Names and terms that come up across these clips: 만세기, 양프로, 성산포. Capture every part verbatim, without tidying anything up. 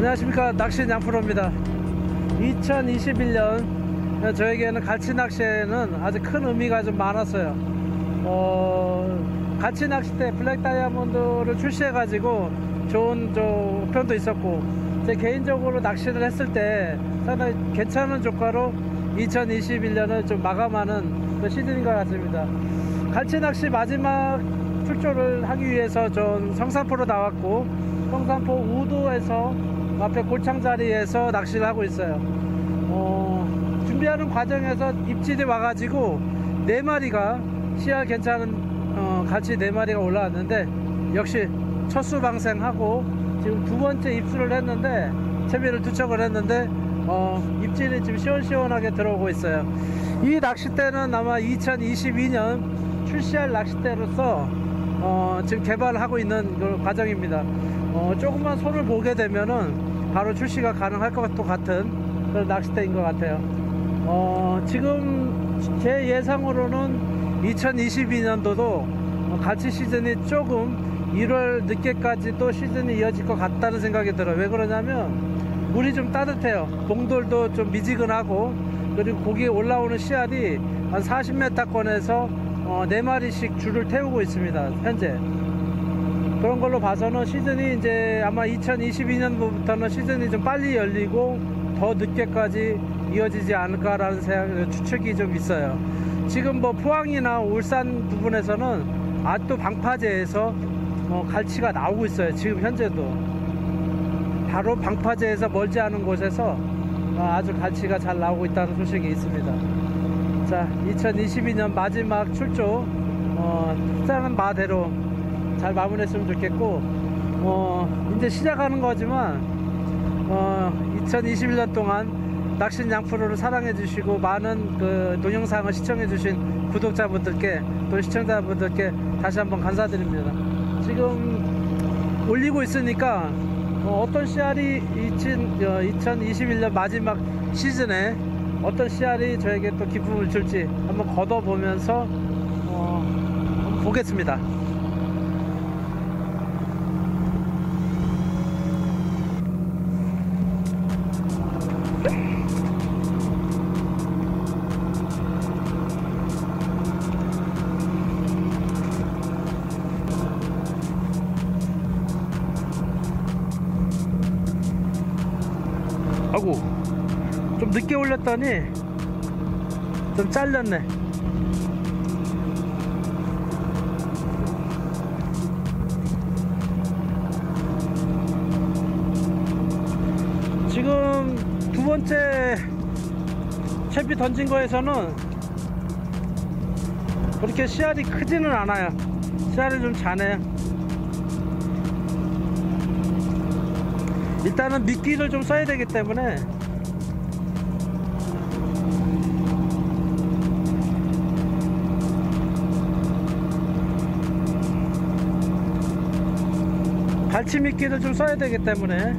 안녕하십니까, 낚시 양프로입니다. 이천이십일 년 저에게는 갈치 낚시에는 아주 큰 의미가 좀 많았어요. 어, 갈치 낚시 때 블랙 다이아몬드를 출시해 가지고 좋은 저 편도 있었고, 제 개인적으로 낚시를 했을 때 상당히 괜찮은 조과로 이천이십일 년을 좀 마감하는 시즌인 것 같습니다. 갈치 낚시 마지막 출조를 하기 위해서 전 성산포로 나왔고, 성산포 우도에서 앞에 골창자리에서 낚시를 하고 있어요. 어, 준비하는 과정에서 입질이 와가지고 네 마리가 시야 괜찮은 어, 갈치 네 마리가 올라왔는데, 역시 첫수 방생하고 지금 두 번째 입수를 했는데, 채비를 투척을 했는데 어, 입질이 지금 시원시원하게 들어오고 있어요. 이 낚싯대는 아마 이천이십이 년 출시할 낚싯대로서 어, 지금 개발하고 있는 그 과정입니다. 어, 조금만 손을 보게 되면은 바로 출시가 가능할 것 같은 그런 낚싯대인 것 같아요. 어, 지금 제 예상으로는 이천이십이 년도도 갈치 시즌이 조금 일월 늦게까지도 시즌이 이어질 것 같다는 생각이 들어요. 왜 그러냐면 물이 좀 따뜻해요. 봉돌도 좀 미지근하고, 그리고 고기 올라오는 씨알이 한 사십 미터권에서 어, 네 마리씩 줄을 태우고 있습니다, 현재. 그런 걸로 봐서는 시즌이 이제 아마 이천이십이 년부터는 시즌이 좀 빨리 열리고 더 늦게까지 이어지지 않을까라는 생각, 추측이 좀 있어요. 지금 뭐 포항이나 울산 부분에서는 아또 방파제에서 어, 갈치가 나오고 있어요. 지금 현재도 바로 방파제에서 멀지 않은 곳에서 어, 아주 갈치가 잘 나오고 있다는 소식이 있습니다. 자, 이천이십이 년 마지막 출조 어, 특산한 바대로 잘 마무리했으면 좋겠고, 어, 이제 시작하는 거지만 어, 이천이십일 년 동안 낚시 양프로를 사랑해 주시고 많은 그 동영상을 시청해 주신 구독자분들께 또 시청자분들께 다시 한번 감사드립니다. 지금 올리고 있으니까 어, 어떤 씨알이 이천이십일 년 마지막 시즌에 어떤 씨알이 저에게 또 기쁨을 줄지 한번 걷어보면서 어, 보겠습니다. 아이고, 좀 늦게 올렸더니 좀 잘렸네. 지금 두 번째 채비 던진 거에서는 그렇게 씨알이 크지는 않아요. 씨알이 좀 자네요. 일단은 미끼를 좀 써야 되기 때문에 갈치 미끼를 좀 써야 되기 때문에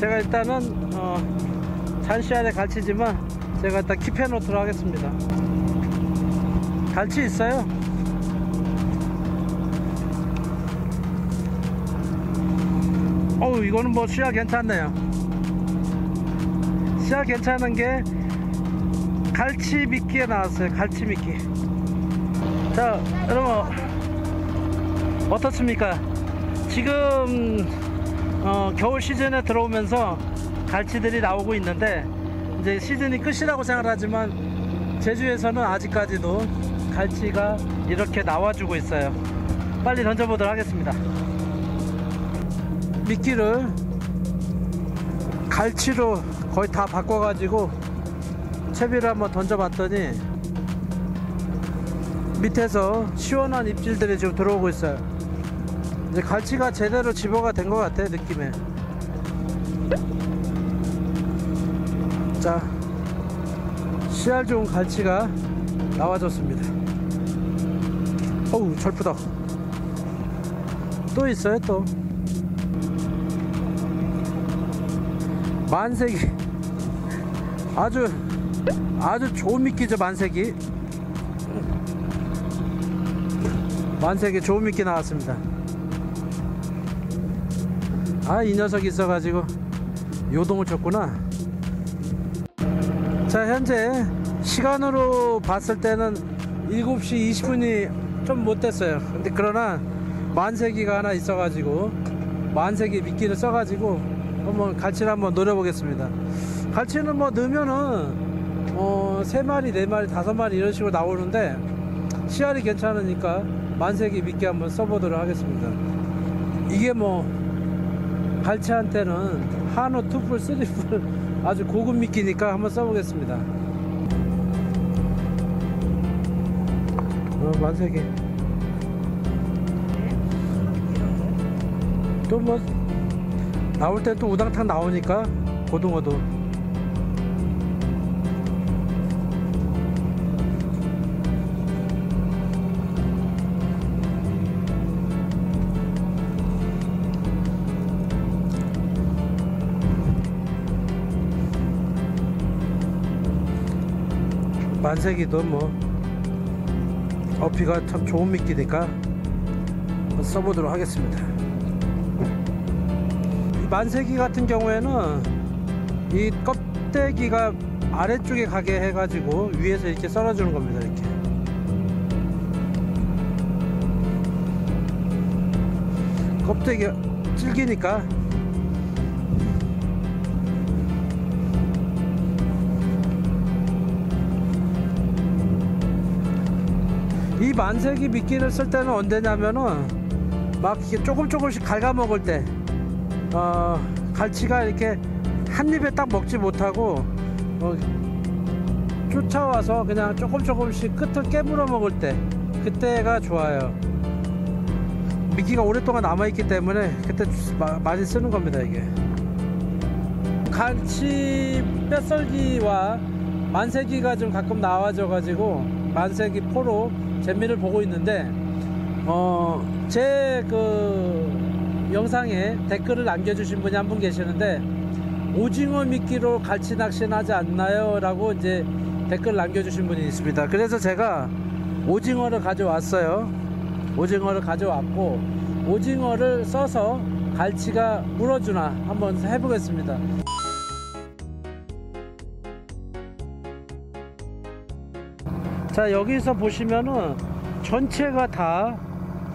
제가 일단은 어, 잔씨알에 갈치지만 제가 일단 킵해 놓도록 하겠습니다. 갈치 있어요. 어우, 이거는 뭐 씨알 괜찮네요. 씨알 괜찮은 게 갈치 미끼에 나왔어요. 갈치 미끼. 자, 여러분 어떻습니까? 지금 어, 겨울 시즌에 들어오면서 갈치들이 나오고 있는데, 이제 시즌이 끝이라고 생각하지만 제주에서는 아직까지도 갈치가 이렇게 나와주고 있어요. 빨리 던져보도록 하겠습니다. 미끼를 갈치로 거의 다 바꿔가지고 채비를 한번 던져봤더니 밑에서 시원한 입질들이 지금 들어오고 있어요. 이제 갈치가 제대로 집어가 된 것 같아, 느낌에. 자, 씨알 좋은 갈치가 나와줬습니다. 어우, 절프다. 또 있어요, 또. 만세기. 아주, 아주 좋은 미끼죠, 만세기. 만세기 좋은 미끼 나왔습니다. 아, 이 녀석이 있어가지고 요동을 쳤구나. 자, 현재 시간으로 봤을 때는 일곱 시 이십 분이 좀 못됐어요. 근데 그러나 만세기가 하나 있어가지고 만세기 미끼를 써가지고 한번 갈치를 한번 노려보겠습니다. 갈치는 뭐 넣으면은 어, 세 마리, 네 마리, 다섯 마리 이런 식으로 나오는데 씨알이 괜찮으니까 만세기 미끼 한번 써보도록 하겠습니다. 이게 뭐 갈치한테는 한어, 투풀, 쓰리풀 아주 고급 미끼니까 한번 써보겠습니다. 어, 만세기 또 뭐 나올 때 또 우당탕 나오니까 고등어도 만세기도 뭐 어피가 참 좋은 미끼니까 써보도록 하겠습니다. 만세기 같은 경우에는 이 껍데기가 아래쪽에 가게 해가지고 위에서 이렇게 썰어주는 겁니다. 이렇게 껍데기가 질기니까 이 만세기 미끼를 쓸 때는 언제냐면은 막 이렇게 조금 조금씩 갉아먹을 때 어, 갈치가 이렇게 한 입에 딱 먹지 못하고 어, 쫓아와서 그냥 조금 조금씩 끝을 깨물어 먹을 때 그때가 좋아요. 미끼가 오랫동안 남아있기 때문에 그때 마, 많이 쓰는 겁니다. 이게 갈치 뼈썰기와 만세기가 좀 가끔 나와져 가지고 만세기 포로 재미를 보고 있는데 어, 제 그 영상에 댓글을 남겨주신 분이 한 분 계시는데 오징어 미끼로 갈치 낚시는 하지 않나요? 라고 이제 댓글 남겨주신 분이 있습니다. 그래서 제가 오징어를 가져왔어요. 오징어를 가져왔고 오징어를 써서 갈치가 물어주나 한번 해보겠습니다. 자, 여기서 보시면은 전체가 다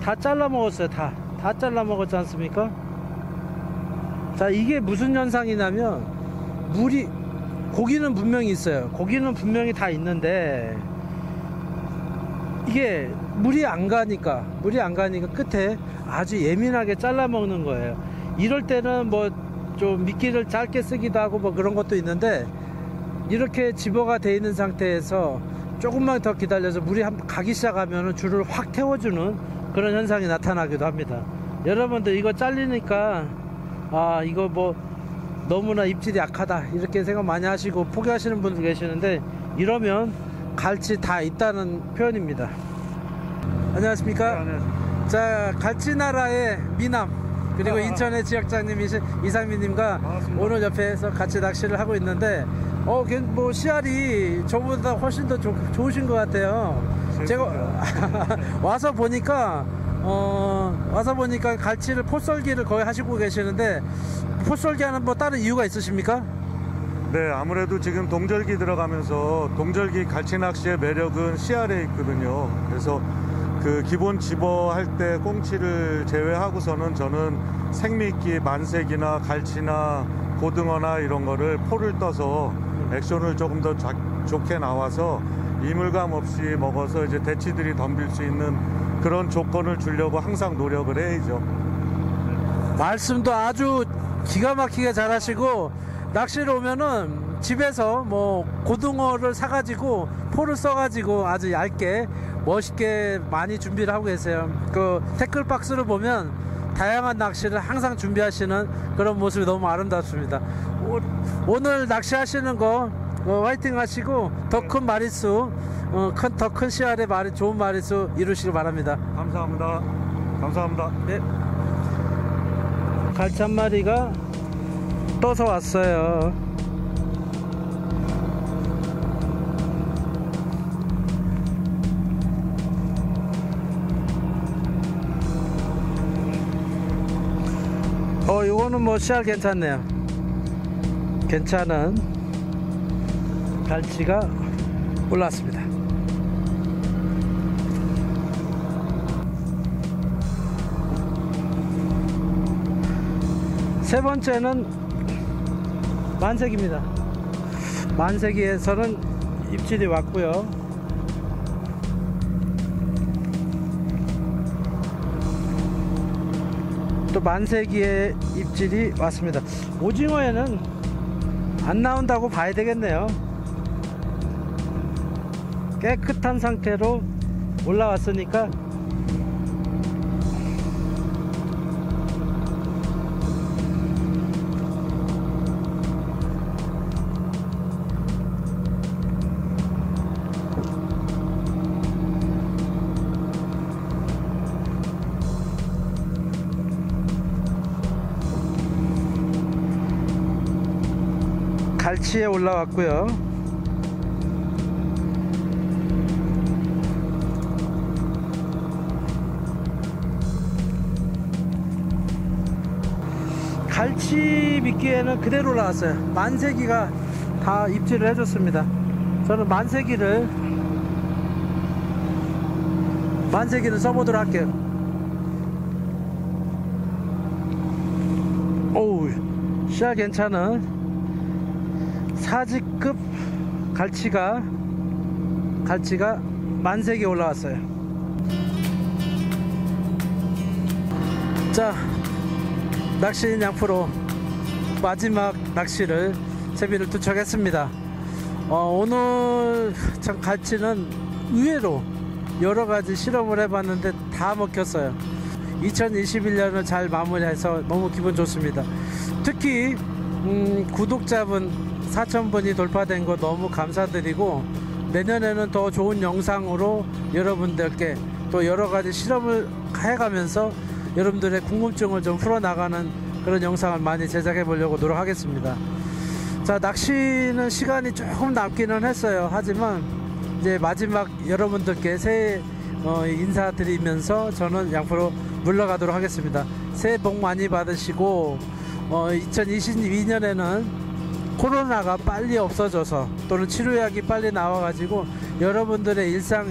다 잘라 먹었어요. 다 다 잘라 먹었지 않습니까? 자, 이게 무슨 현상이냐면 물이 고기는 분명히 있어요. 고기는 분명히 다 있는데 이게 물이 안 가니까 물이 안 가니까 끝에 아주 예민하게 잘라 먹는 거예요. 이럴 때는 뭐 좀 미끼를 짧게 쓰기도 하고 뭐 그런 것도 있는데 이렇게 집어가 돼 있는 상태에서 조금만 더 기다려서 물이 한 가기 시작하면 줄을 확 태워주는 그런 현상이 나타나기도 합니다. 여러분들 이거 잘리니까 아 이거 뭐 너무나 입질이 약하다 이렇게 생각 많이 하시고 포기하시는 분들 계시는데 이러면 갈치 다 있다는 표현입니다. 안녕하십니까? 네, 안녕하십니까? 자, 갈치나라의 미남 그리고 아, 인천의 지역장님이신 이상민님과 반갑습니다. 오늘 옆에서 같이 낚시를 하고 있는데 어, 뭐 씨알이 저보다 훨씬 더 조, 좋으신 것 같아요. 제가 와서 보니까 어, 와서 보니까 갈치를 포썰기를 거의 하시고 계시는데 포썰기하는 뭐 다른 이유가 있으십니까? 네, 아무래도 지금 동절기 들어가면서 동절기 갈치 낚시의 매력은 씨알에 있거든요. 그래서 그 기본 집어 할 때 꽁치를 제외하고서는 저는 생미끼, 만세기나 갈치나 고등어나 이런 거를 포를 떠서 액션을 조금 더 자, 좋게 나와서 이물감 없이 먹어서 이제 대치들이 덤빌 수 있는 그런 조건을 주려고 항상 노력을 해야죠. 말씀도 아주 기가 막히게 잘 하시고 낚시를 오면은 집에서 뭐 고등어를 사가지고 포를 써가지고 아주 얇게 멋있게 많이 준비를 하고 계세요. 그 태클 박스를 보면 다양한 낚시를 항상 준비하시는 그런 모습이 너무 아름답습니다. 오, 오늘 낚시하시는 거 어, 화이팅 하시고 더 큰 마리수 어, 큰, 더 큰 씨알의 마리, 좋은 마리수 이루시길 바랍니다. 감사합니다. 감사합니다. 네. 갈치 한 마리가 떠서 왔어요. 어, 이거는 뭐 씨알 괜찮네요. 괜찮은 갈치가 올라왔습니다. 세 번째는 만세기입니다. 만세기에서는 입질이 왔고요. 또 만세기의 입질이 왔습니다. 오징어에는 안 나온다고 봐야 되겠네요. 깨끗한 상태로 올라왔으니까 갈치에 올라왔고요. 갈치 미끼에는 그대로 올라왔어요. 만세기가 다 입질을 해줬습니다. 저는 만세기를 만세기를 써보도록 할게요. 오우, 씨알 괜찮은 사지급 갈치가 갈치가 만세기에 올라왔어요. 자, 낚시인 양프로 마지막 낚시를 재미를 투척했습니다. 어, 오늘 참 갈치는 의외로 여러가지 실험을 해봤는데 다 먹혔어요. 이천이십일 년을 잘 마무리해서 너무 기분 좋습니다. 특히 음, 구독자분 사천 분이 돌파된 거 너무 감사드리고, 내년에는 더 좋은 영상으로 여러분들께 또 여러가지 실험을 해가면서 여러분들의 궁금증을 좀 풀어나가는 그런 영상을 많이 제작해 보려고 노력하겠습니다. 자, 낚시는 시간이 조금 남기는 했어요. 하지만 이제 마지막 여러분들께 새해 어, 인사드리면서 저는 양프로 물러가도록 하겠습니다. 새해 복 많이 받으시고, 어, 이천이십이 년에는 코로나가 빨리 없어져서 또는 치료약이 빨리 나와가지고 여러분들의 일상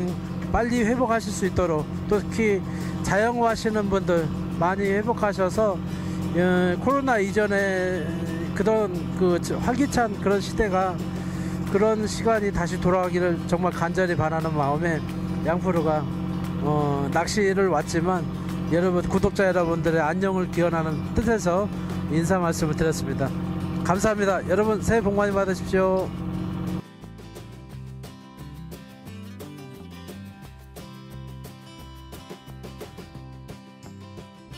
빨리 회복하실 수 있도록, 특히 자영업 하시는 분들 많이 회복하셔서 코로나 이전에 그런 그 활기찬 그런 시대가, 그런 시간이 다시 돌아오기를 정말 간절히 바라는 마음에 양프로가 어, 낚시를 왔지만 여러분 구독자 여러분들의 안녕을 기원하는 뜻에서 인사 말씀을 드렸습니다. 감사합니다. 여러분 새해 복 많이 받으십시오.